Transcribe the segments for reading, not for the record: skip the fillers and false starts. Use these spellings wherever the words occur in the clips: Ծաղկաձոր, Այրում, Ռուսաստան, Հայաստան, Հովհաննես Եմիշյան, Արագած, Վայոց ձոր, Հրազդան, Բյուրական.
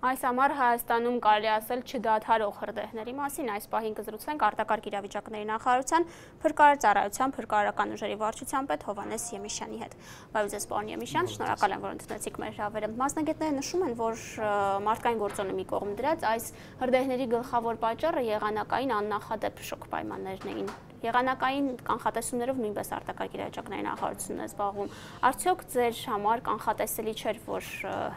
Այս համար Հայաստանում կարելի ասել չդադարող հրդեհների մասին այս պահին կզրուցենք արտակարգ իրավիճակների նախարարության փրկարարարության փրկարարական ուժերի վարչության պետ Հովհաննես Եմիշյանի հետ։ Բայց ես պարոն Եմիշյան, շնորհակալ եմ, որ ընդունեցիք մեր հրավերը։ Մասնագետները նշում են, որ մարդկային գործոնը մի կողմ դրած այս հրդեհների գլխավոր պատճառը եղանակային աննախադեպ շոկ պայմաններն էին։ Եղանակային կանխատեսումներով նույնպես արտակարգ իրավիճակների նախարարությունն է զբաղվում։ Արդյոք ձեր համար կանխատեսելի չէր, որ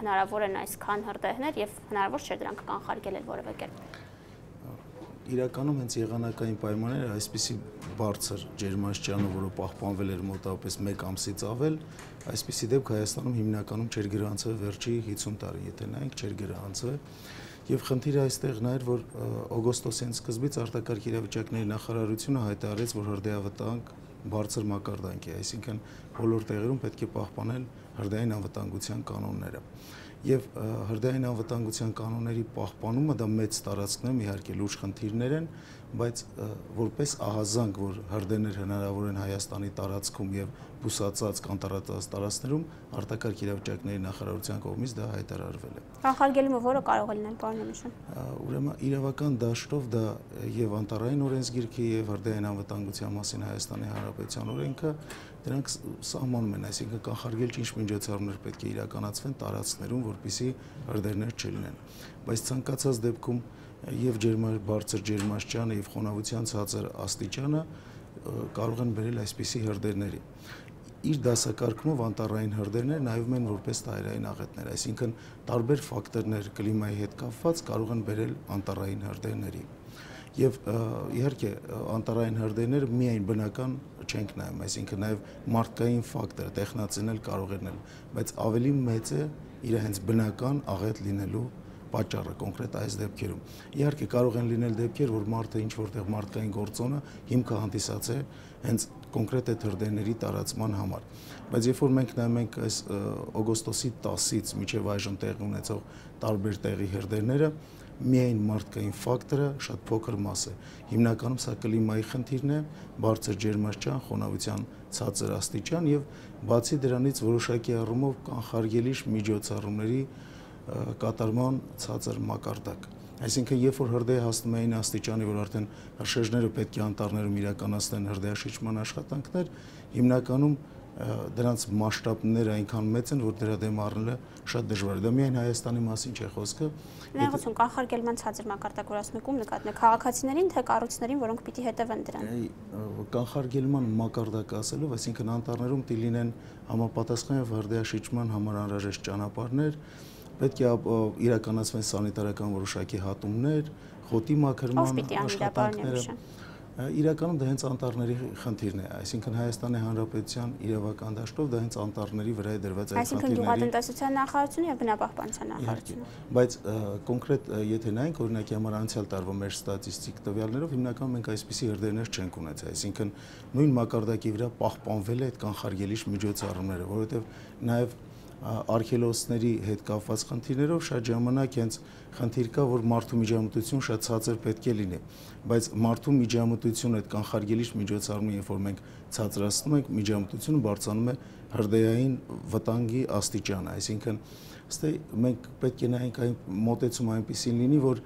հնարավոր են այսքան հրդեհներ եւ հնարավոր չէր դրանք կանխարգել որևէ կերպ։ Իրականում հենց եղանակային պայմանները այսպիսի բարձր ջերմաստիճանով, որը պահպանվել էր մոտավորապես 1 ամսից ավել, այսպիսի դեպք Հայաստանում հիմնականում չէր գրանցվել վերջի 50 տարի, եթե նայենք չէր գրանցվել։ Եվ խնդիրը այստեղ նա էր, որ օգոստոսից սկզբից արտակարգ իրավիճակների նախարարությունը հայտարարեց, որ հրդեհավտանգ բարձր մակարդանքի է, այսինքն բոլոր տեղերում պետք է պահպանել հրդեհային անվտանգության կանոնները։ Եվ հրդեհային անվտանգության կանոնների պահպանումը դա մեծ տարածքներում իհարկե լուրջ խնդիրներ են, բայց որպես ահազանգ, որ հրդեհներ հնարավոր են Հայաստանի տարածքում եւ բուսացած կանտարածած տարածքներում արտակարգ իրավիճակների նախարարության կողմից դա հայտարարվել է։ Կանխարգելումը որը կարող է լինել, պարոն Եմիշյան։ Ուրեմն իրավական դաշտով դա եւ անտարային օրենսգիրքը եւ հրդեհային անվտանգության մասին Հայաստանի Հանրապետության օրենքը դրանք սահմանում են, այսինքն կանխարգել ինչ միջոցառումներ պետք է իրականացվեն տարածքներում, որպեսզի հրդեհներ չլինեն։ Բայց ցանկացած դեպքում եւ բարձր ջերմաստիճանը եւ խոնավության ցածր աստիճանը կարող են բերել այսպիսի հրդեհների։ Իր դասակարգումով անտառային հրդեհները նայվում են որպես տարային աղետներ, այսինքն տարբեր ֆակտորներ կլիմայի հետ կապված կարող են բերել անտառային հրդեհների։ Եվ իհարկե անտառային հրդեհները միայն բնական չենք նայում, այսինքն նաև մարդկային ֆակտոր, տեխնացիոնել կարող են լինել, բայց ավելի մեծ է իր հենց բնական աղետ լինելու պատճառը կոնկրետ այս դեպքերում։ Իհարկե կարող են լինել դեպքեր, որ մարդը ինչ որտեղ մարդկային գործոնը հիմքը հանդիսած է հենց կոնկրետ այդ հրդեհների տարածման համար։ Բայց երբ որ մենք նայում ենք այս օգոստոսի 10-ից մինչև այժմ տեղի ունեցող տարբեր տեղի հրդեհները, միայն մարդկային ֆակտորը շատ փոքր մաս է։ Հիմնականում սա կլիմայի խնդիրն է, բարձր ջերմաստիճան, խոնավության ցածր աստիճան եւ բացի դրանից որոշակի առումով կանխարգելիչ միջոցառումների կատարման ցածր մակարդակ։ Այսինքն, երբ որ հրդեհը հասնում է այն աստիճանի, որ արդեն հրշեջները պետք է անտառներում իրականացնեն հրդեհաշիճման աշխատանքներ, հիմնականում դրանց մասշտաբները այնքան մեծ են, որ դրա դեմ առնելը շատ դժվար է։ Դա միայն Հայաստանի մասին չէ խոսքը։ Ներողություն, կանխարգելման ցածր մակարդակորացում նկատն է քաղաքացիներին, թե կառույցներին, որոնք պիտի հետևեն դրան։ Կանխարգելման մակարդակ ասելով, այսինքն անտառներում պիտի լինեն համապատասխան եւ հրդեհաշիճման համար անհրաժեշտ ճանապարհներ, պետք է իրականացվեն սանիտարական որոշակի հատումներ, խոտի մաքրման աշխատանքները։ Իրականում դա հենց անտառների խնդիրն է, այսինքն Հայաստանի Հանրապետության իրավական դաշտով դա հենց անտառների վրա է դրված այս խնդիրը։ Այսինքն գյուղատնտեսության նախարարությունը եւ բնապահպանության նախարարությունը։ Բայց կոնկրետ եթե նայենք, օրինակի համար անցյալ տարվա մեր ստատիստիկ տվյալներով հիմնականում մենք այսպիսի հրդեհներ չենք ունեցել, այսինքն նույն մակարդակի վրա պահպանվել է այդ կանխարգելիչ միջոցառումները, որովհետեւ նաեւ արքելոսների հետ կապված խնդիրներով շատ ժամանակ հենց խնդիր կա, որ մարդու միջամտություն շատ ցածր պետք է լինի, բայց մարդու միջամտությունը այդ կանխարգելիչ միջոցառումը, երբ որ մենք ցածրացնում ենք, միջամտությունը բարձանում է հրդեհային վտանգի աստիճանը, այսինքն մենք պետք է նայենք այն մոտեցումը այնպեսին լինի, որ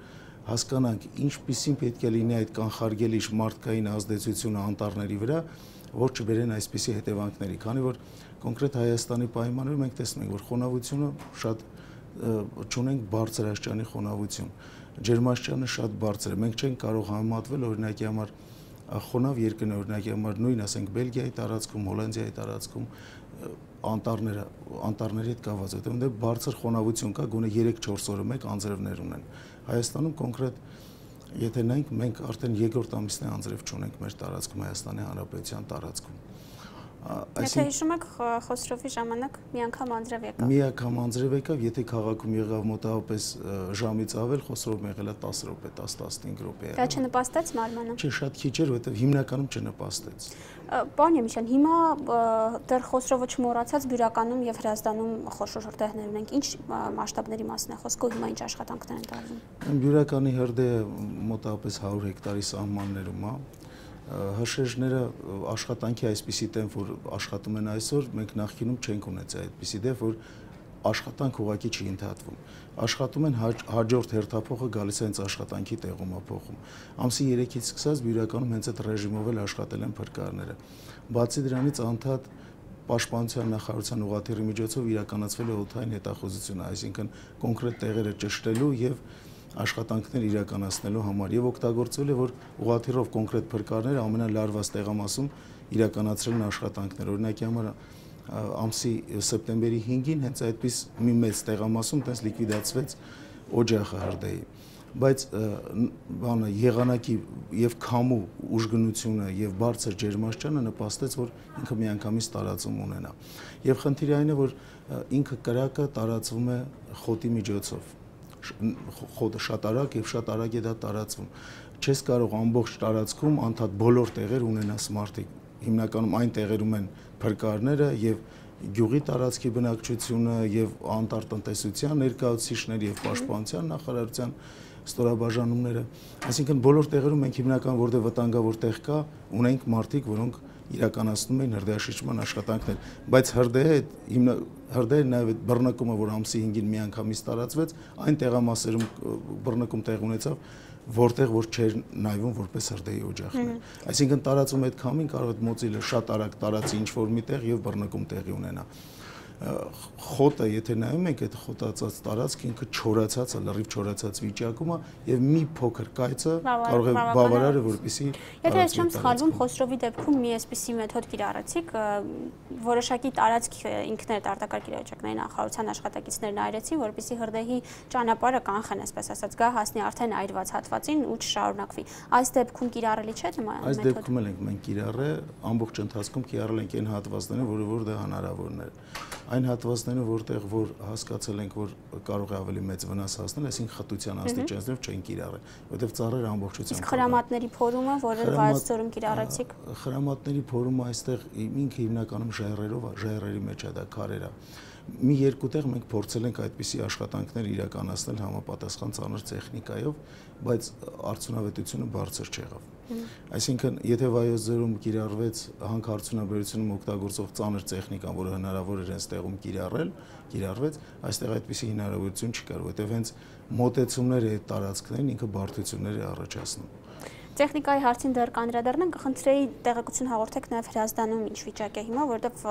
հասկանանք ինչպիսին պետք է լինի այդ կանխարգելիչ մարդկային ազդեցությունը անտառների վրա, որ չբերեն այսպիսի հետևանքների, քանի որ կոնկրետ Հայաստանի պայմաններում մենք տեսնում ենք, որ խոնավությունը շատ չունենք բարձրաստիճանի խոնավություն, ջերմաստիճանը շատ բարձր է, մենք չենք կարող համեմատվել օրինակի համար խոնավ երկրներ, օրինակի համար նույն ասենք Բելգիայի տարածքում, Հոլանդիայի տարածքում անտառների հետ կապված, որտեղ բարձր խոնավություն կա, գոնե 3-4 օրը մեկ անձրևներ ունեն։ Հայաստանում կոնկրետ եթե նայենք, մենք արդեն երկրորդ ամիսն է անձրև չունենք մեր տարածքում, Հայաստանի Հանրապետության տարածքում։ Եթե հիշում եք, Խոսրովի ժամանակ մի անգամ անձրև եկավ։ Մի անգամ անձրև եկավ, եթե քաղաքում եղավ մոտավորապես ժամից ավել, Խոսրովը եղել է 10 րոպե, 10-15 րոպե։ Դա չնպաստեց մարմանը։ Չէ, շատ քիչ էր, որովհետև հիմնականում չնպաստեց։ Պարոն Եմիշյան, հիմա դեռ Խոսրովը չմոռացած Բյուրականում եւ Հրազդանում խոշոր հրդեհներ ունենք։ Ինչ մասշտաբների մասին է խոսքը, հիմա ինչ աշխատանքներ են տարվում։ Բյուրականի հրդեհը մոտավորապես 100 հեկտարի սահմաններում է։ Հրշեջները աշխատանքի այսպիսի տեմպ, որ աշխատում են այսօր, մենք նախկինում չենք ունեցել այդպիսի դեպք, որ աշխատանք ուղղակի չի ընդհատվում, աշխատում են հաջորդ հերթափոխը գալիս է հենց աշխատանքի տեղումափոխում, ամսի 3-ից սկսած իրականում հենց այդ ռեժիմով էլ աշխատել են փրկարները, բացի դրանից անդադ պաշտպանության նախարարության ուղղաթիռի միջոցով իրականացվել է օթային հետախուզությունը, այսինքն կոնկրետ տեղերը ճշտելու եւ աշխատանքներ իրականացնելու համար եւ օգտագործվել է որ ուղղաթիռով կոնկրետ փրկարները ամենալարված տեղամասում իրականացրել են աշխատանքներ, օրինակի համար ամսի սեպտեմբերի 5-ին հենց այդպես մի մեծ տեղամասում տես լիկվիդացվեց օջախը Հարդեի, բայց բանը եղանակի եւ քամու ուժգնությունը եւ բարձր ջերմաստիճանը նպաստեց որ ինքը միանգամից տարածում ունենա եւ խնդիրը այն է որ ինքը կրակը տարածվում է խոտի միջոցով, խոտը շատ արագ եւ շատ արագ է դա տարածվում, չես կարող ամբողջ տարածքում անդադ բոլոր տեղեր ունենաս մարդիկ, հիմնականում այն տեղերում են փրկարները եւ գյուղի տարածքի բնակչությունը եւ անտարտնտեսության ներկայացուցիչներ եւ պաշտպանության նախարարության ստորաբաժանումները, այսինքն բոլոր տեղերում մենք հիմնական որտեղ վտանգավոր տեղ կա ունենք մարդիկ որոնք իրականացնում են հրդեհաշիճման աշխատանքներ, բայց հրդեհը նաեւ բռնկումը որ ամսի 5-ին միանգամից տարածվեց այն տեղամասերում բռնկում տեղ ունեցավ որտեղ որ չեր նայվում որպես հրդեհի օջախներ, այսինքն տարածում այդ քամին կարող է մոծիլը շատ արագ տարածի ինչ որ միտեղ եւ բռնկում տեղի ունենա, խոտը եթե նայում եք այդ խոտածած տարածք ինքը չորացած է, լրիվ չորացած վիճակում է եւ մի փոքր կայծը կարող է բավարար է որպեսզի եթե ես չեմ սխալվում Խոսրովի դեպքում մի էսպիսի մեթոդ կիրառեցիք որոշակի տարածք ինքներդ արտակարգ իրավիճակների նախարարության աշխատակիցներն այրեցին որպեսզի հրդեհի ճանապարհը կանխեն այսպես ասած գա հասնի արդեն այրված հատվածին ու չշարունակվի, այս դեպքում կիրառելի չէ նման մեթոդ, այս դեպքում էլ մենք կիրառել ամբողջ ընթացքում կիրառել ենք այն հատվածները որ դա հնարավորն է, այն հատվածները որտեղ որ հասկացել ենք որ կարող է ավելի մեծ վնաս հասնել, այսինքն խտության աստիճաններով չեն կիրառել, որտեղ ծառերը ամբողջությամբ իսկ հրամատների փորումը որը վարչորում կիրառեցիք, հրամատների փորումը այստեղ ինքը հիմնականում ժայռերով, ժայռերի մեջ է դա քարերա, մի երկու տեղ մենք փորձել ենք այդպիսի աշխատանքներ իրականացնել համապատասխան ծանր տեխնիկայով, բայց արդյունավետությունը բարձր չեղավ, այսինքն եթե վայոց ձորում կիրառվեց հանքարդյունաբերությունում օգտագործող ծանր տեխնիկան որը հնարավոր էր այս տեղում կիրառել, կիրառվեց, այստեղ այդպիսի հնարավորություն չկար, որտեղ հենց մոտեցումները այդ տարածքներին ինքը բարդություններ է առաջացնում, տեխնիկայի հարցին դեռ կանդրադառնանք, խնդրեի տեղեկություն հաղորդեք նաև Հրազդանում ինչ վիճակ է հիմա, որտեղ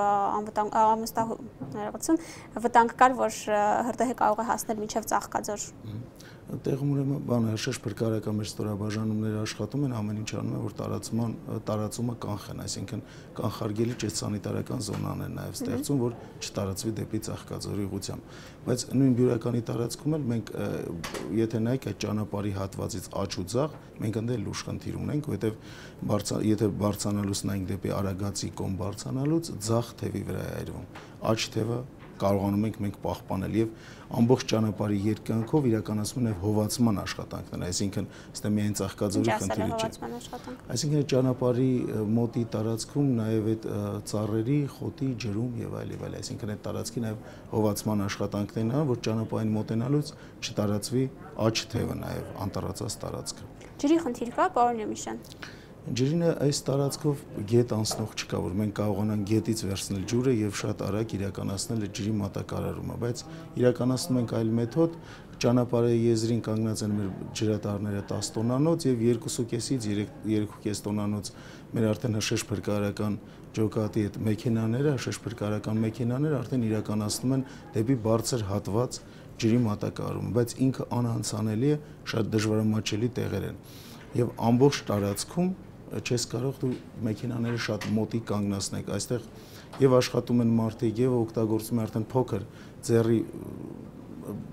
անվստահություն վտանգ կար, որ հրդեհը կարող է հասնել մինչև Ծաղկաձոր։ Տեղում ուրեմն բանահրշեշտ փրկարական մեր ստորաբաժանումները աշխատում են, ամեն ինչ անում են, որ տարածումը կանխեն, այսինքն կանխարգելիչ է սանիտարական զոնաներ նաև ստեղծում, որ չտարածվի դեպի Ծաղկաձորի ուղությամբ, բայց նույն բյուրականի տարածքում էլ մենք եթե նայեք այդ ճանապարհի հատվածից աջ ու ձախ մենք ընդ էլ լուրջ խնդիր ունենք, որտեղ եթե բարձանալուց նայենք դեպի Արագածի կողմ բարձանալուց ձախ թևի վրա է այրվում, աջ թևը կարողանում ենք մենք պահպանել եւ ամբողջ ճանապարհի երկայնքով իրականացնում են հովացման աշխատանքներ, այսինքն ըստ միայն Ծաղկաձորի խնդիրը չէ, այսինքն ճանապարհի մոտի տարածքում նաեւ այդ ծառերի, խոտի, ջրում եւ այլ, այսինքն այդ տարածքի նաեւ հովացման աշխատանքներն են, որ ճանապարհին մոտենալուց չտարածվի աջ թևը նաեւ անտառածած տարածքը։ Ջրի խնդիր կա, պարոն Նեմիշյան։ Ջրինը այս տարածքով գետ անցնող չկա, որ մենք կարողանանք գետից վերցնել ջուրը եւ շատ արագ իրականացնել ջրի մատակարարումը, բայց իրականացնում ենք այլ մեթոդ, ճանապարհի եզրին կանգնած են մեր ջրատարները 10 տոնանոց եւ 2.5-ից 3.5 տոնանոց մեր արդեն հրշեշտ փրկարարական ջոկատի այդ մեքենաները, հրշեշտ փրկարարական մեքենաները արդեն իրականացնում են դեպի բարձր հատված ջրի մատակարարումը, բայց ինքը անանցանելի է, շատ դժվարամատչելի տեղեր են եւ ամբողջ տարածքում չես կարող դու մեքենաները շատ մոտիկ կանգնացնեք, այստեղ եւ աշխատում են մարդիկ եւ օգտագործում են արդեն փոքր ձեռի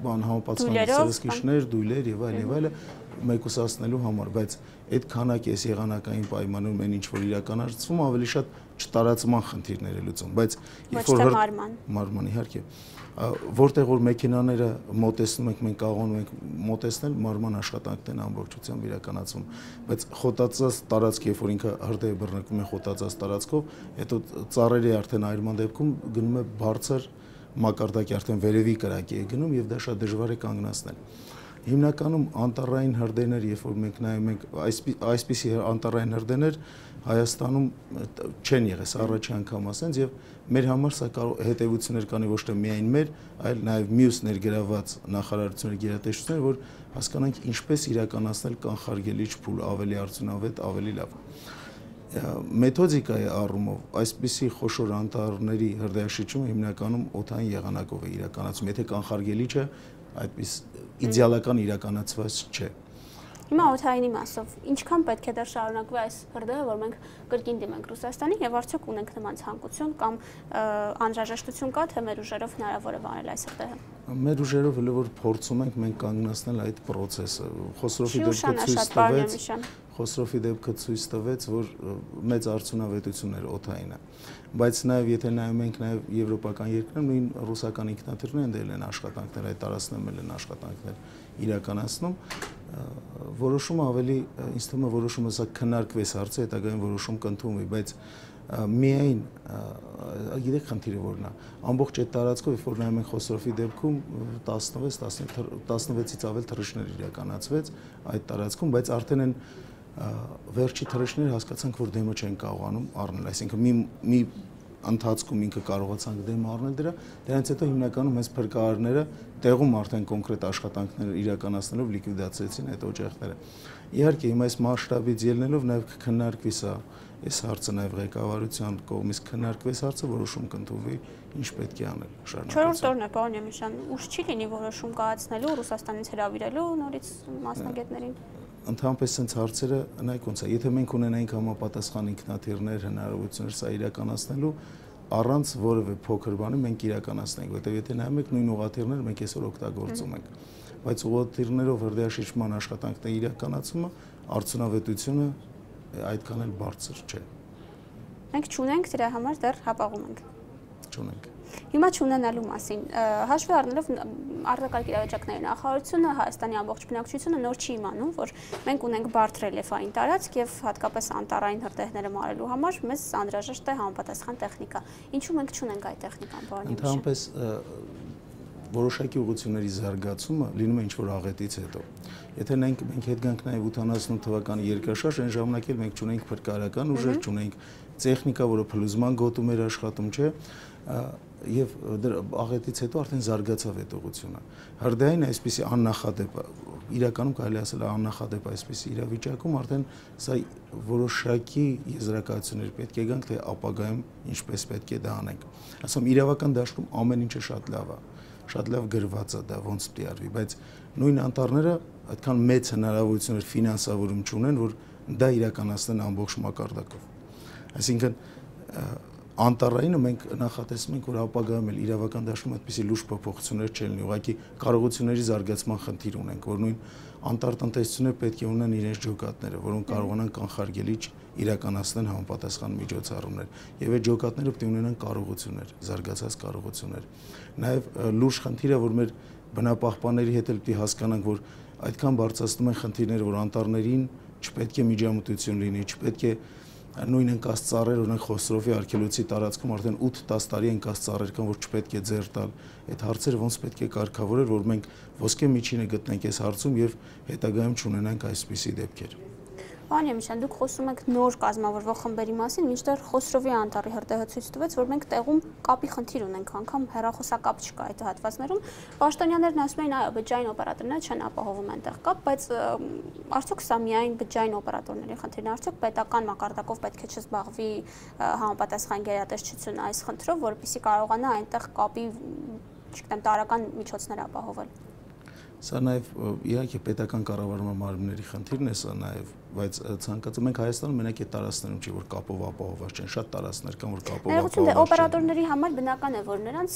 բան համապատասխաններ, դույլեր եւ այլն մեկուսացնելու համար, բայց այդ քանակի այս եղանակային պայմաններում այն ինչ որ իրականացվում ավելի շատ չտարածման խնդիրներ է լուծում, բայց երբ որ մարման իհարկե որտեղ որ մեքենաները մոտեցնում ենք, մենք կարողանում ենք մոտեցնել, մարման աշխատանքներն ամբողջությամբ իրականացում, բայց խոտածած տարածք, երբ որ ինքը հրդեհը բռնկում է խոտածած տարածքով, հետո ծառերի արդեն այրման դեպքում գնում է բարձր մակարդակի, արդեն վերևի կրակի է գնում եւ դա շատ դժվար է կանգնացնել, Հիմնականում անտառային հրդեհներ, երբ որ մենք նայում ենք այսպիսի անտառային հրդեհներ Հայաստանում չեն եղել առաջի անգամ, ասենց եւ մեր համար սա հետեւություններ կանի ոչ թե միայն մեր, այլ նաեւ մյուս ներգրավված նախարարությունների գերատեսչություններ, որ հասկանանք ինչպես իրականացնել կանխարգելիչ փուլ ավելի արդյունավետ, ավելի լավ։ Մեթոդիկայի առումով այսպիսի խոշոր անտառների հրդեհաշիչումը հիմնականում օդային եղանակով է իրականացվում, եթե կանխարգելիչը այդպես իդեալական իրականացված չէ։ Հիմա օթայինի մասով ինչքան պետք է դեռ շարունակվի այս հրդեհը, որ մենք կրկին դիմենք Ռուսաստանին եւ արդյոք ունենք նման ցանկություն կամ անհրաժեշտություն կա, թե մեր ուժերով հնարավոր է վանել այս հրդեհը։ Մեր ուժերով հենց որ փորձում ենք մենք կանգնեցնել այդ process-ը։ Խոսրովի դեպքը ցույց տվեց, որ մեծ արդյունավետություն էր օթայինը։ Բայց նաեւ եթե նայում ենք նաեւ եվրոպական երկրներ, նույն ռուսական ինքնաթիռներն են դերել են աշխատանքներ, այդ տարածնել են աշխատանքներ իրականացնում։ Որոշումը ավելի ինձ թվում է որոշումը սա քննարկվեց հարցը, հետագայում որոշում կընդունվի, բայց միայն գիտեք խնդիրը որն է, ամբողջ այդ տարածքով, երբ որ նայում ենք Խոսրովի դեպքում 16-ից ավել թռիչքներ իրականացվեց այդ տարածքում, բայց արդեն են վերջի թռիչքները հասկացանք, որ դեմը չեն կարողանում առնել, այսինքն մի ընթացքում ինքը կարողացանք դեմ առնել դրա, դրանից հետո հիմնականում այս փրկարարները տեղում արդեն կոնկրետ աշխատանքներ իրականացնելով լիկվիդացրեցին այդ օջախները։ Իհարկե, հիմա այս մասշտաբից ելնելով նաև կքննարկվի սա, այս հարցը նաև ղեկավարության կողմից կքննարկվի այս հարցը, որոշում կընդունվի, ինչ պետք է անել շարունակել։ Չորրորդ օրն է, պարոն Եմիշյան, ուշ չի լինի որոշում կայացնելու, Ռուսաստանից հրավիրելու նորից մասնագետներին։ Ընդհանրապես այս հարցերը նայեք ոնց է, եթե մենք ունենայինք համապատասխան ինքնաթիռներ, հնարավորություններ սա իրականացնելու, առանց որևէ փոքր բանի մենք իրականացնենք, որտեղ եթե նայում եք նույն ուղղաթիռները մենք այսօր օգտագործում ենք, բայց ուղղաթիռներով հրդեհաշիչման աշխատանքների իրականացումը արդյունավետությունը այդքան էլ բարձր չէ։ Մենք չունենք դրա համար դեռ հապաղում ենք։ Չունենք։ Հիմա չունենալու մասին, հաշվի առնելով արտակարգ իրավիճակների նախարարությունը, Հայաստանի ամբողջ բնակչությունը նոր չի իմանում, որ մենք ունենք բարդ ռելիեֆային տարածք եւ հատկապես անտառային հրդեհները մարելու համար մեզ անհրաժեշտ է համապատասխան տեխնիկա։ Ինչու մենք չունենք այդ տեխնիկան, պարոն Եմիշյան։ Ընդհանրապես որոշակի ուղղությունների զարգացումը լինում է ինչ-որ աղետից հետո։ Եթե մենք հետ գանք նաեւ 88 թվականի երկրաշարժ, այն ժամանակ էլ մենք չունենք փրկարարական ուժեր, չունենք տեխնիկա, որը փլուզման գոտում էր աշխատում, չէ՞։ Եվ աղետից հետո արդեն զարգացավ այդ ուղղությունը։ Հրդեհային այսպիսի աննախադեպ, իրականում կարելի ասել աննախադեպ այսպիսի իրավիճակում արդեն սա որոշակի եզրակացություններ պետք է գանք, թե ապագայում ինչպես պետք է դա անենք։ Ասում իրավական դաշտում ամեն ինչը շատ լավ գրված է դա ոնց պետք է արվի, բայց նույն անտառները այդքան մեծ հնարավորություններ ֆինանսավորում չունեն, որ դա իրականացնեն ամբողջ մակարդակով։ Այսինքն Անտառայինը մենք նախատեսում ենք, որ ապագայում էլ իրավական դաշտում այդպիսի լուրջ փոփոխություններ չեն լինի, ուղղակի կարողությունների զարգացման խնդիր ունենք, որ նույն անտառ տնտեսությունները պետք է ունենան իրենց ջոկատները, որոնք կարողանան կանխարգելիչ իրականացնել համապատասխան միջոցառումներ, եւ այդ ջոկատները պետք է ունենան կարողություններ, զարգացած կարողություններ։ Նաեւ լուրջ խնդիրը, որ մեր բնապահպանների հետ էլ պետք է հասկանանք, որ այդքան բարձրացնում են խնդիրները, որ անտառներին չպետք է միջամտություն լինի, չպետք է նույն ընկած ծառեր, օրինակ Խոսրովի արգելոցի տարածքում արդեն 8-10 տարի ընկած ծառեր կան, որ չպետք է ձեռք տալ։ Այդ հարցերը ոնց պետք է կարգավորել, որ մենք ոսկե միջինը գտնենք այս հարցում եւ հետագայում չունենանք այսպիսի դեպքեր։ Պարոն Եմիշյան, դուք խոսում եք նոր կազմավորվող խմբերի մասին, մինչդեռ Խոսրովի անտառի հրդեհը ցույց տվեց, որ մենք տեղում կապի խնդիր ունենք, անգամ հեռախոսակապ չկա այդ հատվածներում։ Պաշտոնյաներն ասում են, այո, բջջային օպերատորները չեն ապահովում այնտեղ կապ, բայց արդյոք սա միայն բջջային օպերատորների խնդիրն է, արդյոք պետական մակարդակով պետք է չզբաղվի համապատասխան գերատեսչությունը այս խնդրով, որպեսզի կարողանա այնտեղ կապի, չգիտեմ, տարական միջոցներ ապահովել։ Սա նաև իհարկե պետական կառավարման մարմինների խնդիրն է, սա նաև, բայց ցանկացած մենք Հայաստանում մենակ այդ տարածքներում չի, որ կապով ապահովված չեն, շատ տարածքներ կան, որ կապով ապահովված չեն։ Այո, օպերատորների համար բնական է, որ նրանց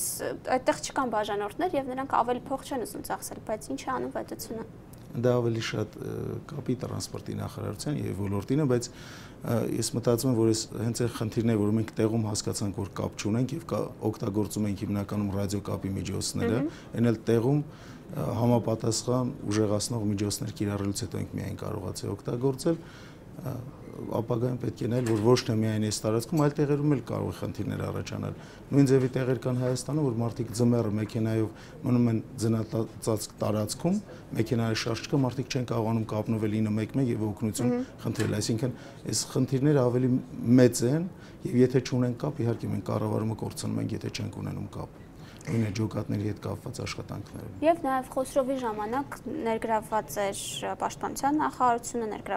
այդտեղ չկան բաժանորդներ եւ նրանք ավելի փող չեն ուզում ծախսել, բայց ինչ է անում պետությունը։ Դա ավելի շատ կապի տրանսպորտի նախարարության եւ ոլորտին է, բայց ես մտածում եմ, որ ես հենց այդ խնդիրն է, որ մենք տեղում հասկացանք, որ կապ չունենք եւ օգտագործում ենք հիմնականում ռադիոկապի միջոցները, այն էլ տեղում համապատասխան ուժեղացնող միջոցներ կիրառելուց հետո ենք միայն կարողացել օգտագործել ապագայում պետք է նայել, որ ոչ թե միայն այս տարածքում, այլ տեղերում էլ կարող է խնդիրներ առաջանալ։ Նույն ձևի տեղեր կան Հայաստանում, որ մարդիկ ձմեռը մեքենայով մնում են ձնածածկ տարածքում, մեքենայի շարժ չկա, մարդիկ չեն կարողանում կապնովել 911 եւ օգնություն խնդրել։ Այսինքն, այս խնդիրները ավելի մեծ են, եւ եթե չունեն կապ, իհարկե մենք կառավարումը կորցնում ենք, եթե չենք ունենում կապ։ Ինը ջոկատների հետ կապված աշխատանքներում։ Եվ նաև Խոսրովի ժամանակ ներգրավված էր պաշտպանության նախարարությունը, ներգրավված էր ոստիկանությունը։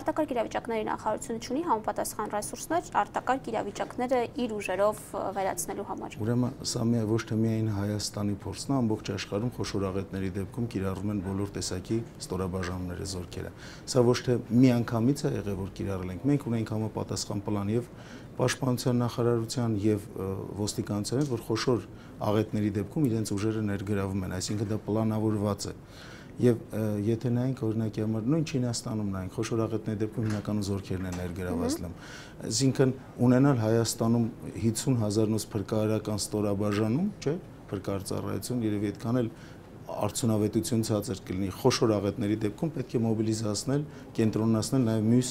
Արտակարգ իրավիճակների նախարարությունը չունի համապատասխան ռեսուրսներ արտակարգ իրավիճակները իր ուժերով վերացնելու համար։ Ուրեմն սա ոչ թե միայն Հայաստանի փորձն է, ամբողջ աշխարհում խոշորագետների դեպքում կիրառվում են բոլոր տեսակի ստորաբաժանումները, զորքերը։ Սա ոչ թե միանգամից է եղել, որ կիրառել ենք։ Մենք ունենք համապատասխան պլան եւ պաշտպանության նախարարության եւ ոստիկանության, որ խոշոր աղետների դեպքում իրենց ուժերը ներգրավում են, այսինքն դա պլանավորված է։ Եվ եթե նայենք օրինակ համար նույն Չինաստանում նայենք, խոշոր աղետների դեպքում հիմնականում զորքերն են ներգրավվում։ Այսինքն ունենալ Հայաստանում 50,000-ից փրկարարական ստորաբաժանում, չէ՞, փրկարար ծառայություն, երևի այդքան էլ արդյունավետություն ցածր կլինի։ Խոշոր աղետների դեպքում պետք է մոբիլիզացնել, կենտրոնացնել նաև մյուս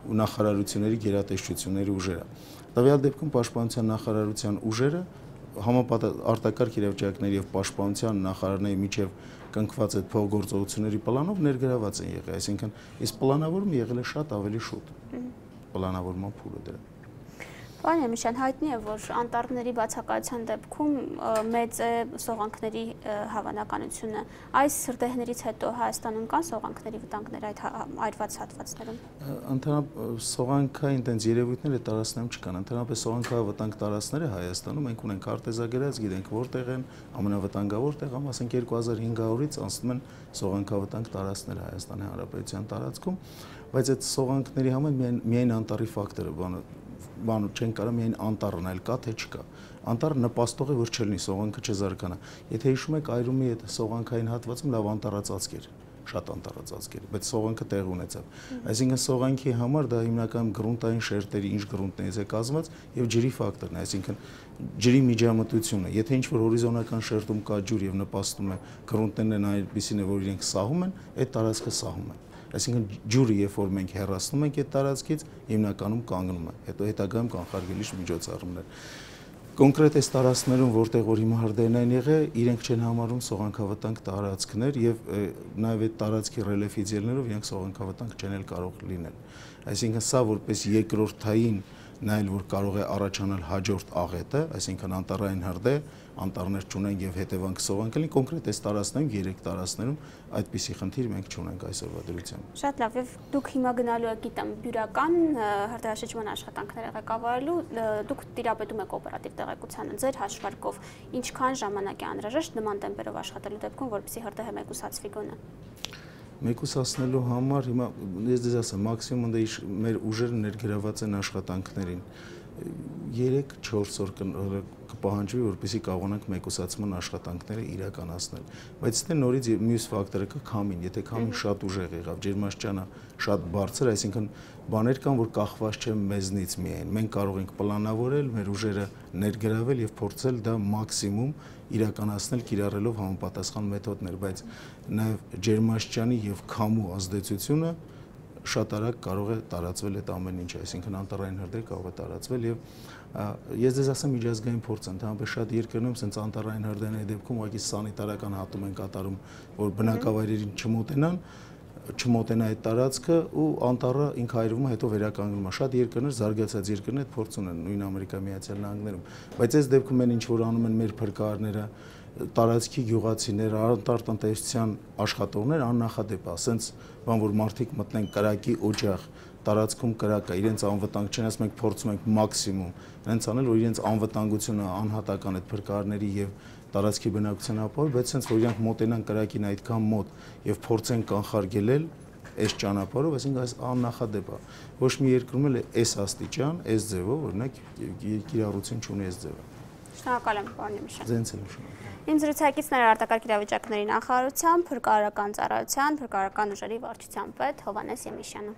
նախարարությունների գերատեսչությունների ուժերը։ Տվյալ դեպքում պաշտպանության նախարարության ուժերը արտակարգ իրավիճակների և պաշտպանության նախարարների միջև կնքված այդ փոխգործողությունների պլանով ներգրավված են եղել, այսինքն այս պլանավորումը եղել է շատ ավելի շուտ, պլանավորման փուլը դրա։ Պարոն Եմիշյան, հայտնի է, որ անտառների բացակայության դեպքում մեծ է սողանքների հավանականությունը։ Այս սրտեհներից հետո Հայաստանում կան սողանքների վտանգներ այդ այրված հատվածներում։ Ընդհանրապես սողանքային տենց երևույթները տարածներում չկան։ Ընդհանրապես սողանքային վտանգ տարածները Հայաստանում մենք ունենք արտեզագրած, գիտենք որտեղ են, ամենավտանգավոր տեղը, ասենք 2500-ից անցնում են սողանքային վտանգ տարածները Հայաստանի Հանրապետության տարածքում, բայց այդ սողանքների համար միայն անտառի ֆակտորը բանը չեն կարող միայն անտառն այլ կա թե չկա։ Անտառը նպաստող է, որ չլինի սողանքը չզարկանա։ Եթե հիշում եք, Այրումի այդ սողանքային հատվածում լավ անտառածածկ էր, շատ անտառածածկ էր, բայց սողանքը տեղ ունեցավ։ Այսինքն սողանքի համար դա հիմնականում գրունտային շերտերի ինչ գրունտներից է կազմված եւ ջրի ֆակտորն է, այսինքն ջրի միջամտությունը։ Եթե ինչ-որ հորիզոնական շերտում կա ջուր եւ նպաստում է գրունտներն այնպիսին է, որ իրենք սահում են, այդ տարածքը սահում է։ Այսինքն ջուրը, երբ որ մենք հեռացնում ենք այդ տարածքից, հիմնականում կանգնում է, հետո հետագայում կանխարգելիչ միջոցառումներ։ Կոնկրետ այս տարածքներում, որտեղ որ հիմա հարդերն եղել, իրենք չեն համարում սողանքավտանգ տարածքներ եւ նաեւ այդ տարածքի ռելիեֆից ելնելով իրենք սողանքավտանգ չեն էլ կարող լինել։ Այսինքն սա որպես երկրորդային նայել, որ կարող է առաջանալ հաջորդ աղետը, այսինքն անտառային հրդե, անտառներ չունենք եւ հետեւանք սողանք լինի, կոնկրետ այս տարածներում, 3 տարածներում այդպիսի խնդիր մենք չունենք այսօրվա դրությամբ։ Շատ լավ, եւ դուք հիմա գնալու եք, գիտեմ, բյուրական հրդեհաշիճման աշխատանքները ղեկավարելու, դուք տիրապետում եք օպերատիվ տեղեկությանը ձեր հաշվարկով, ինչքան ժամանակ է անհրաժեշտ նման տեմպերով աշխատելու դեպքում, որպեսզի հրդեհը մեկուսացվի գոնե։ Մեկուսացնելու համար հիմա ես դեզ ասեմ, մաքսիմում ընդ է մեր ուժերը ներգրաված են աշխատանքներին 3-4 օր կպահանջվի, որպեսզի կարողանանք մեկուսացման աշխատանքները իրականացնել։ Բայց դե նորից մյուս ֆակտորը կա քամին, եթե քամին շատ ուժեղ եղավ, ջերմաստիճանը շատ բարձր, այսինքն բաներ կան, որ կախված չեն մեզնից միայն։ Մենք կարող ենք պլանավորել, մեր ուժերը ներգրավել եւ փորձել դա մաքսիմում իրականացնել կիրառելով համապատասխան մեթոդներ, բայց նաեւ ջերմաստիճանի եւ քամու ազդեցությունը շատ արագ կարող է տարածվել այդ ամեն ինչը, այսինքն անտառային հրդեհ կարող է տարածվել եւ ես դες ասեմ միջազգային փորձ, ընդհանրապես շատ երկրներում սենց անտառային հրդեհների դեպքում ուղղակի սանիտարական հատում են կատարում, որ բնակավայրերին չմոտենա այդ տարածքը ու անտառը ինքայրվում է, հետո վերականգնում է։ Շատ երկրներ, զարգացած երկրներ այդ փորձ ունեն, նույն Ամերիկայի Միացյալ Նահանգներում, բայց այս դեպքում են ինչ որ անում են մեր փրկարարները, տարածքի գյուղացիներ, անտառ տնտեսության աշխատողներ աննախադեպ է, ասենց բան, որ մարդիկ մտնեն կրակի օջախ, տարածքում կրակը, իրենց անվտանգ չեն, ասենք փորձում ենք մաքսիմում, հենց անել, որ իրենց անվտանգությունը անհատական այդ փրկարարների եւ տարածքի բնակության ապահով, բայց հենց որ իրենք մոտենան կրակին այդքան մոտ եւ փորձեն կանխարգելել այս ճանապարհով, այսինքն այս աննախադեպ է։ Ոչ մի երկրում էլ այս աստիճան, այս ձևով, օրինակ, կիրառություն չունի այս ձևը։ Շնորհակալ եմ, պարոն Եմիշյան։ Ձեզ էլ։ Իմ զրուցակիցները արտակարգ իրավիճակների նախարարության, փրկարարական ծառայության, փրկարարական ուժերի վարչության պետ Հովհաննես Եմիշյանը։